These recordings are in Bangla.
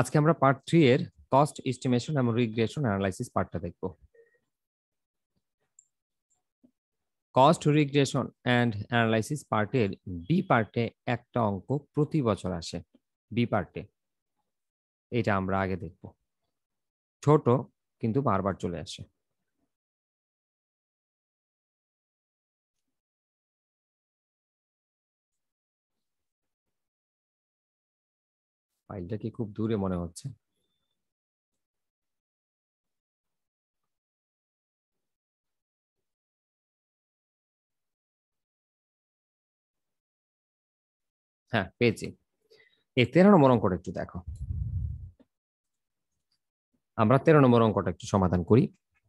আজকে আমরা পার্ট 3 এর কস্ট এস্টিমেশন এবং রিগ্রেশন অ্যানালাইসিস পার্টটা দেখব। কস্ট রিগ্রেশন এন্ড অ্যানালাইসিস পার্টের বি পার্টে একটা অঙ্ক প্রতি বছর আসে, বি পার্টে এটা আমরা আগে দেখব, ছোট কিন্তু বারবার চলে আসে। ফাইলটা কি খুব দূরে মনে হচ্ছে? হ্যাঁ পেয়েছি। এই 13 নম্বর অঙ্কটা একটু দেখো, আমরা 13 নম্বর অঙ্কটা একটু সমাধান করি,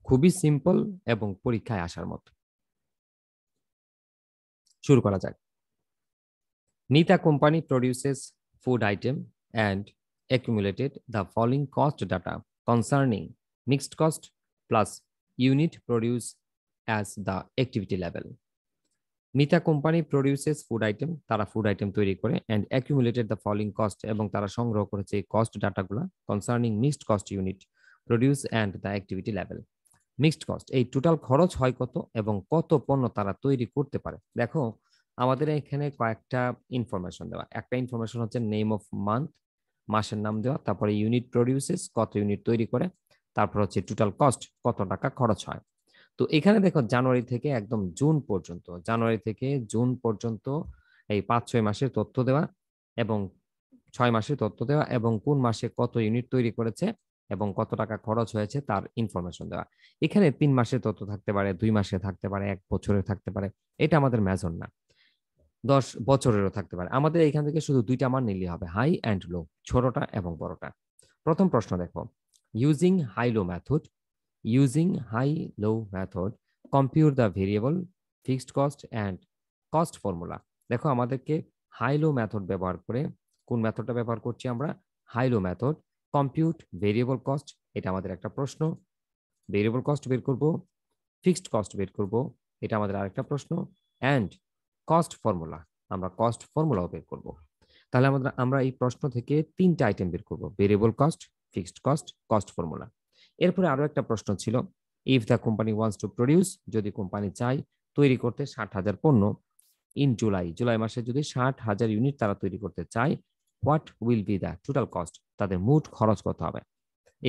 খুবই সিম্পল এবং পরীক্ষায় আসার মতো। শুরু করা যাক। Nita company produces food item and accumulated the following cost data concerning mixed cost plus unit produce as the activity level. Nita company produces food item, tara food item তৈরি করে and accumulated the following cost, এবং তারা সংগ্রহ করেছে cost data গুলো concerning mixed cost unit produce and the activity level. Mixed cost এই total খরচ হয় কত এবং কত পণ্য তারা তৈরি করতে পারে। দেখো আমাদের এখানে কয়েকটা ইনফরমেশন দেওয়া, একটা ইনফরমেশন হচ্ছে নেম অফ মান্থ, মাসের নাম দেওয়া, তারপরে ইউনিট প্রডিউসেস কত ইউনিট তৈরি করে, তারপর হচ্ছে টোটাল কস্ট কত টাকা খরচ হয়। তো এখানে দেখো জানুয়ারি থেকে একদম জুন পর্যন্ত, জানুয়ারি থেকে জুন পর্যন্ত এই 5-6 মাসের তথ্য দেওয়া এবং 6 মাসের তথ্য দেওয়া এবং কোন মাসে কত ইউনিট তৈরি করেছে এবং কত টাকা খরচ হয়েছে তার ইনফরমেশন দেওয়া। এখানে 3 মাসের তথ্য থাকতে পারে, 2 মাসে থাকতে পারে, 1 বছরে থাকতে পারে, এটা আমাদের মেজর না, 10 বছরেরও থাকতে পারে। আমাদের এখান থেকে শুধু 2টা মান নিলে হবে, হাই অ্যান্ড লো, ছোটটা এবং বড়টা। প্রথম প্রশ্ন দেখো, using high low method, using high low method compute the variable fixed cost and cost formula. দেখো আমাদেরকে হাই লো মেথড ব্যবহার করে, কোন মেথডটা ব্যবহার করছি আমরা? High low method. Compute variable cost, এটা আমাদের একটা প্রশ্ন, ভেরিয়েবল কস্ট বের করব, ফিক্সড কস্ট বের করব, এটা আমাদের আরেকটা প্রশ্ন, অ্যান্ড কস্ট ফর্মুলা, আমরা কস্ট ফর্মুলাও বের করব। তাহলে আমরা এই প্রশ্ন থেকে 3টা আইটেম বের করব, variable cost, fixed cost, cost formula. এরপরে আরো একটা প্রশ্ন ছিল, if the company wants to produce, যদি কোম্পানি চায় তৈরি করতে 60,000 পণ্য ইন জুলাই, জুলাই মাসে যদি 60,000 ইউনিট তারা তৈরি করতে চায়, what will be the total cost, তাদের মোট খরচ কত হবে।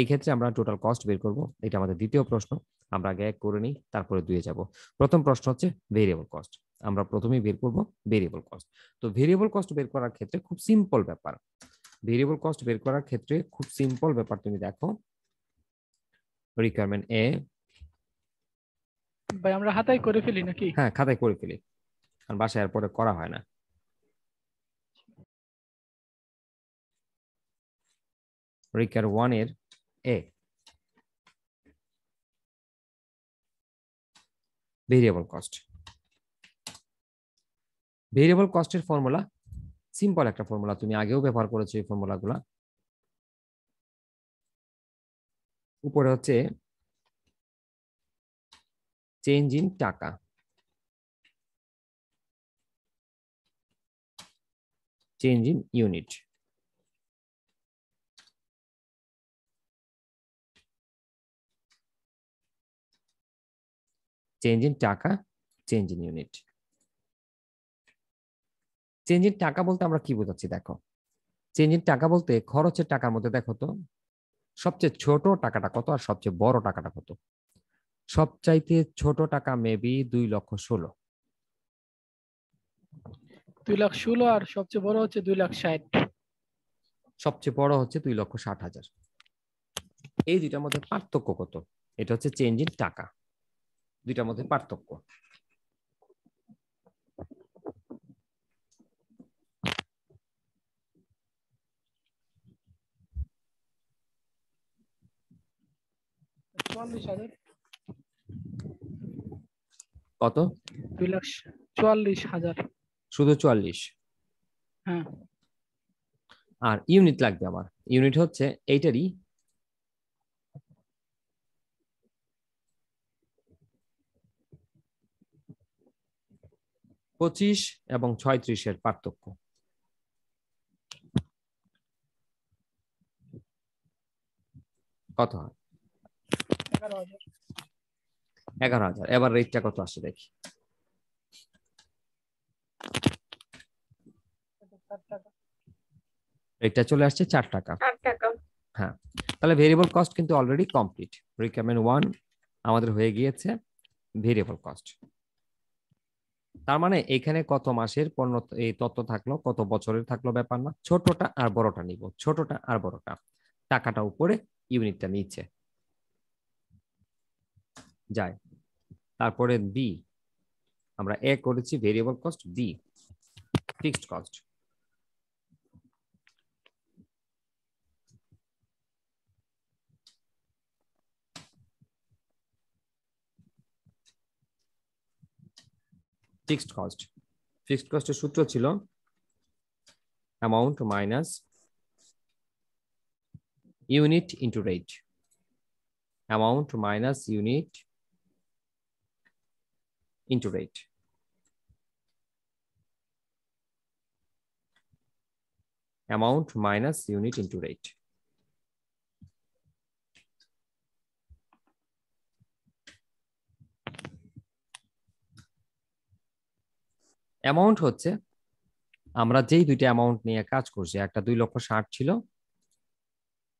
এই ক্ষেত্রে আমরা টোটাল কস্ট বের করব, এটা আমাদের দ্বিতীয় প্রশ্ন, আমরা আগে এক করে নিই তারপরে দুয়ে যাব। প্রথম প্রশ্ন হচ্ছে ভেরিয়েবল কস্ট, আমরা প্রথমেই বের করব ভেরিয়েবল কস্ট। তো ভেরিয়েবল কস্ট বের করার ক্ষেত্রে খুব সিম্পল ব্যাপার, ভেরিয়েবল কস্ট বের করার ক্ষেত্রে খুব সিম্পল ব্যাপার, তুমি দেখো রিকোয়ারমেন্ট এ, ভাই আমরা খাতায় করে ফেলি নাকি? হ্যাঁ খাতায় করে ফেলি, কারণ বাসায় আর পরে করা হয় না। রিকোয়ার 1 এর এ, ভেরিয়েবল কস্ট। ভেরিয়েবল কস্টের ফর্মুলা সিম্পল একটা ফর্মুলা, তুমি আগেও ব্যবহার করেছো এই ফর্মুলাগুলা। উপরে হচ্ছে চেঞ্জ ইন টাকা, change in unit, change in টাকা, change in unit. Change in টাকা বলতে আমরা কি বোঝাচ্ছি? দেখো চেঞ্জ ইন টাকা বলতে খরচের টাকার মধ্যে দেখো তো সবচেয়ে ছোট টাকাটা কত আর সবচেয়ে বড় টাকাটা কত। সবচাইতে ছোট টাকা মেবি 2,16,000, 2,16,000, আর সবচেয়ে বড় হচ্ছে 2,60,000, সবচেয়ে বড় হচ্ছে 2,60,000। এই দুইটার মধ্যে পার্থক্য কত? এটা হচ্ছে চেঞ্জ ইন টাকা, দুইটার মধ্যে পার্থক্য। কত? 2,44,000, শুধু 44। হ্যাঁ আর ইউনিট লাগবে আমার, ইউনিট হচ্ছে এইটারই পঁচিশ এবং 36 এর পার্থক্য। কত হয় 11000 এবার রেটটা কত আসে দেখি এটা চলে আসছে 4 টাকা 4 টাকা হ্যাঁ তাহলে ভেরিয়েবল কস্ট কিন্তু অলরেডি কমপ্লিট রিকমেন্ড 1 আমাদের হয়ে গিয়েছে ভেরিয়েবল কস্ট তার মানে এখানে কত মাসের পণ্য এই তথ্য থাকলো কত বছরের থাকলো ব্যাপার না ছোটটা আর বড়টা নিব ছোটটা আর বড়টা টাকাটা উপরে ইউনিটটা নিচে যায় তারপরে বি আমরা এ করেছি variable cost D fixed cost fixed cost এর সূত্র ছিল amount minus unit into rate amount minus unit into rate amount minus unit into rate amount হচ্ছে আমরা যেই দুইটা অ্যামাউন্ট নিয়ে কাজ করছি একটা 2,60,000 ছিল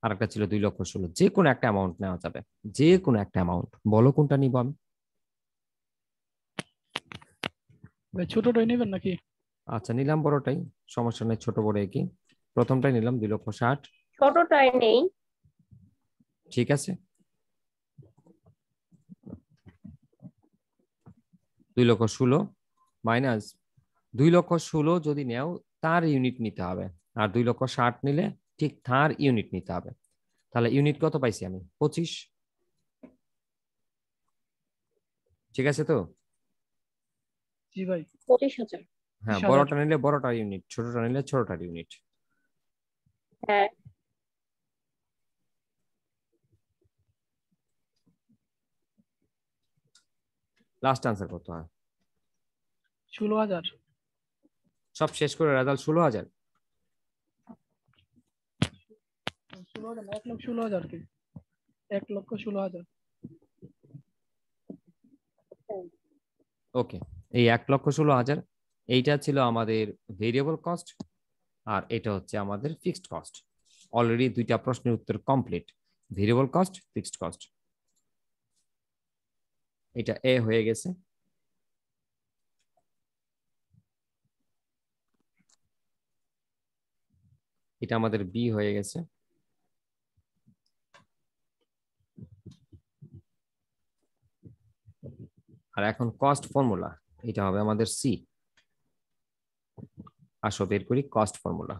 আর একটা ছিল 2,16,000 যে কোন একটা অ্যামাউন্ট নেওয়া যাবে যে কোন একটা অ্যামাউন্ট বলো কোনটা নিব আমি এই ছোটটাই নেবেন নাকি আচ্ছা নিলাম বড়টাই সমস্যা নাই ছোট বড় একই প্রথমটাই নিলাম 2,60,000 ছোটটাই নেই ঠিক আছে 2,16,000 মাইনাস 2,16,000 যদি নাও তার ইউনিট নিতে হবে আর 2,60,000 নিলে ঠিক তার ইউনিট নিতে হবে তাহলে ইউনিট কত পাইছি আমি 25 ঠিক আছে তো জি ভাই 25000 হ্যাঁ বড়টা নিলে বড়টার ইউনিট ছোটটা নিলে ছোটটার ইউনিট হ্যাঁ লাস্ট आंसर কত হয় 16000 সব শেষ করে রেজাল্ট 16000 16000 কি 1,16,000 ওকে এই 1,16,000 এইটা ছিল আমাদের ভেরিয়েবল কস্ট আর এটা হচ্ছে আমাদের ফিক্সড কস্ট অলরেডি দুইটা প্রশ্নের উত্তর complete variable cost fixed cost এটা এ হয়ে গেছে এটা আমাদের বি হয়ে গেছে আর এখন কস্ট ফর্মুলা এটা হবে আমাদের সি আসো বের করি কস্ট ফর্মুলা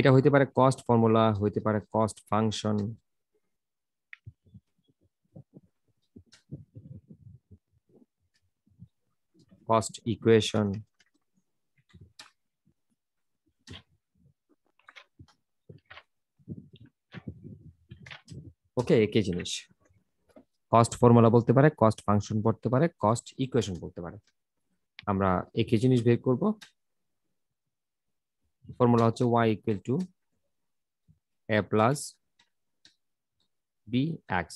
এটা হইতে পারে কস্ট ফর্মুলা হইতে পারে cost function cost equation okay একই জিনিস কস্ট ফর্মুলা বলতে পারে কস্ট ফাংশন বলতে পারে কস্ট ইকুয়েশন বলতে পারে আমরা একই জিনিস বের করব formula হচ্ছে y equal to a plus bx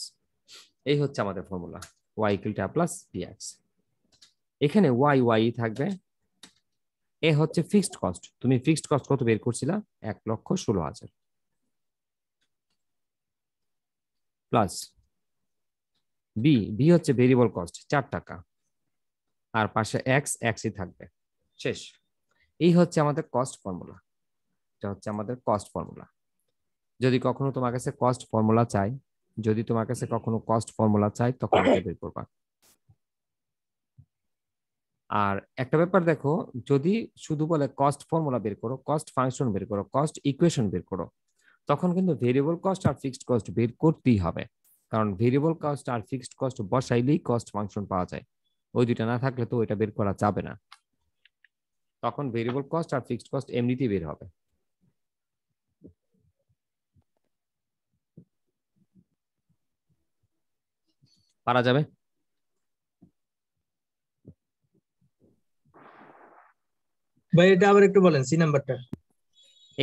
এই হচ্ছে আমাদের formula y equal to a plus bx এখানে y থাকবে এ হচ্ছে ফিক্সড কস্ট তুমি ফিক্সড কস্ট কত বের করছিলা 1,16,000 প্লাস b হচ্ছে ভেরিয়েবল কস্ট 4 টাকা আর পাশে x ই থাকবে শেষ এই হচ্ছে আমাদের কস্ট ফর্মুলা এটা হচ্ছে আমাদের কস্ট ফর্মুলা যদি কখনো তোমার কাছে কস্ট ফর্মুলা চাই তখন এটা বের করবা আর একটা ব্যাপার দেখো যদি শুধু বলে কস্ট ফর্মুলা বের করো কস্ট ফাংশন বের করো কস্ট ইকুয়েশন বের করো তখন কিন্তু ভেরিয়েবল কস্ট আর ফিক্সড কস্ট বের করতেই হবে কারণ ভেরিয়েবল কস্ট আর ফিক্সড কস্ট বসাইলেই কস্ট ফাংশন পাওয়া যায় ওই দুটো না থাকলে তো এটা বের করা যাবে না তখন ভেরিয়েবল কস্ট আর ফিক্সড কস্ট এমনিতেই বের হবে পারা যাবে। ভাই এটা আবার একটু বলেন সি নাম্বারটা।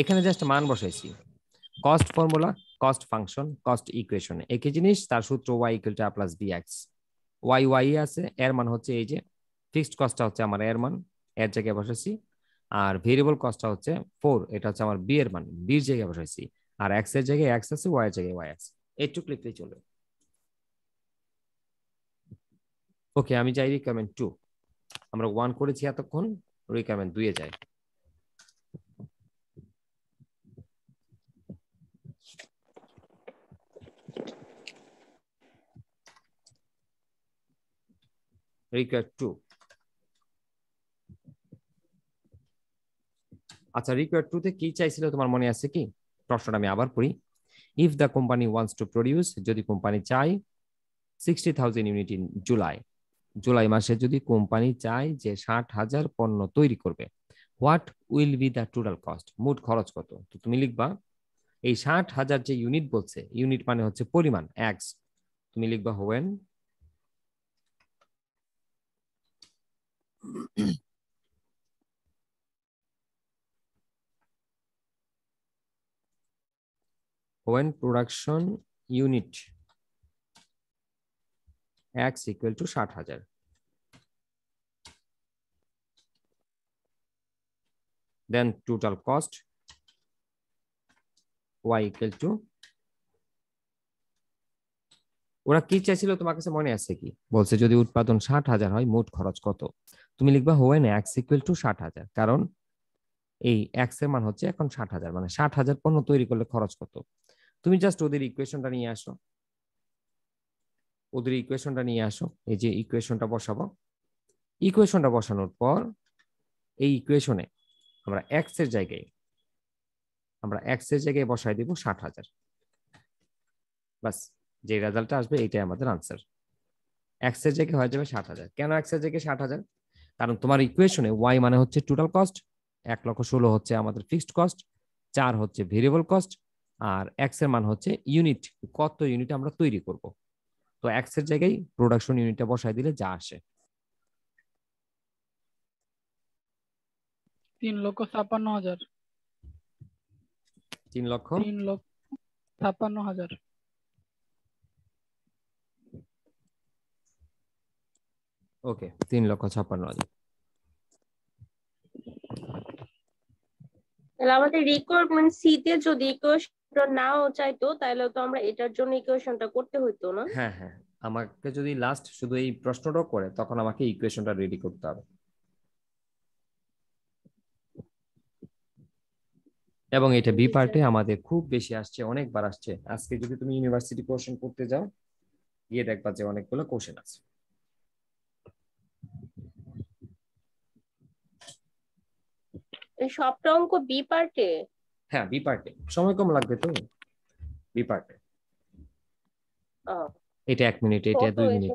এখানে জাস্ট মান বসাইছি, cost formula, cost function, cost equation একই জিনিস, তার সূত্র y = a + bx, y y আছে, এর মান হচ্ছে এই যে ফিক্সড কস্টটা হচ্ছে আমার এর মান, এর জায়গায় বসাইছি, আর ভেরিয়েবল কস্টটা হচ্ছে 4, এটা হচ্ছে আমার b এর মান, b এর জায়গায় বসাইছি, আর x এর জায়গায় x আছে, y এর জায়গায় y আছে। একটু ক্লিক করে চলবে। ওকে, আমি যাই রিকমেন্ড 2, আমরা 1 করেছি এতক্ষণ, রিকমেন্ড 2 এ যাই। রিকোয়ার 2, আচ্ছা রিকোয়ার 2 তে কি চাইছিল তোমার মনে আছে কি? প্রশ্নটা আমি আবার পড়ি। If the company wants to produce, যদি কোম্পানি চায় 60000 ইউনিট ইন জুলাই, জুলাই মাসে যদি কোম্পানি চায় যে 60000 পণ্য তৈরি করবে, what will be the total cost, মোট খরচ কত? তো তুমি লিখবা এই 60000 যে ইউনিট বলছে, ইউনিট মানে হচ্ছে পরিমাণ x, তুমি লিখবা when when production unit x equal to 60000, then total cost y equal to, ওরা কি চাইছিল তোমার কাছে মনে আছে কি? বলছে যদি উৎপাদন 60000 হয় মোট খরচ কত, তুমি লিখবা when x equal to 60000, কারণ এই x এর মান হচ্ছে এখন 60000, মানে 60000 পণ্য তৈরি করলে খরচ কত। তুমি জাস্ট ওদের ইকুয়েশনটা নিয়ে আসো, ওদের ইকুয়েশনটা নিয়ে আসো, এই যে ইকুয়েশনটা বসাবো, ইকুয়েশনটা বসানোর পর এই ইকুয়েশনে আমরা x এর জায়গায় বসায় দেব 60000, বাস যে রেজাল্টটা আসবে এটাই আমাদের আনসার। x এর জায়গায় হয়ে যাবে 60000। কেন x এর জায়গায় 60000? কারণ তোমার ইকুয়েশনে y মানে হচ্ছে টোটাল কস্ট, 116 হচ্ছে আমাদের ফিক্সড কস্ট, 4 হচ্ছে ভেরিয়েবল কস্ট, আর x এর মান হচ্ছে ইউনিট, কত ইউনিট আমরা তৈরি করব। তো x এর জায়গায় প্রোডাকশন ইউনিটটা বসায় দিলে যা আসে 356000, 356000, ওকে 356000। তাহলে আমাদের রিকোয়ারমেন্ট সি তে যদি ইকুয়েশনটা নাও চাইতো তাহলে তো আমরা এটার জন্য ইকুয়েশনটা করতে হইতো না। হ্যাঁ হ্যাঁ, আমাকে যদি লাস্ট শুধু এই প্রশ্নটা করে তখন আমাকে ইকুয়েশনটা রেডি করতে হবে, এবং এটা বি পার্টে আমাদের খুব বেশি আসছে, অনেকবার আসছে। আজকে যদি তুমি ইউনিভার্সিটি কোশ্চেন করতে যাও গিয়ে দেখবা যে অনেকগুলো কোশ্চেন আছে। সবটা অঙ্ক বি পার্টে? হ্যাঁ বি পার্টে, সময় কম লাগবে তো বি পার্টে। এটা 1 মিনিট, এটা 2 মিনিট,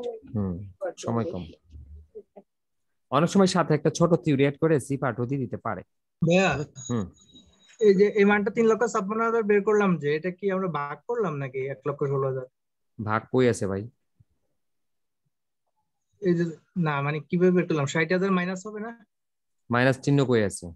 সময় কম। অনেক সময় সাথে একটা ছোট থিওরি এড করে সি পার্টও দিয়ে দিতে পারে। এই যে এই মানটা 356000 বের করলাম, যে এটা কি আমরা ভাগ করলাম নাকি 116000? ভাগ কই আছে ভাই? এই যে না মানে কিভাবে বের করলাম, 60000 মাইনাস হবে না, মাইনাস চিহ্ন কই আছে?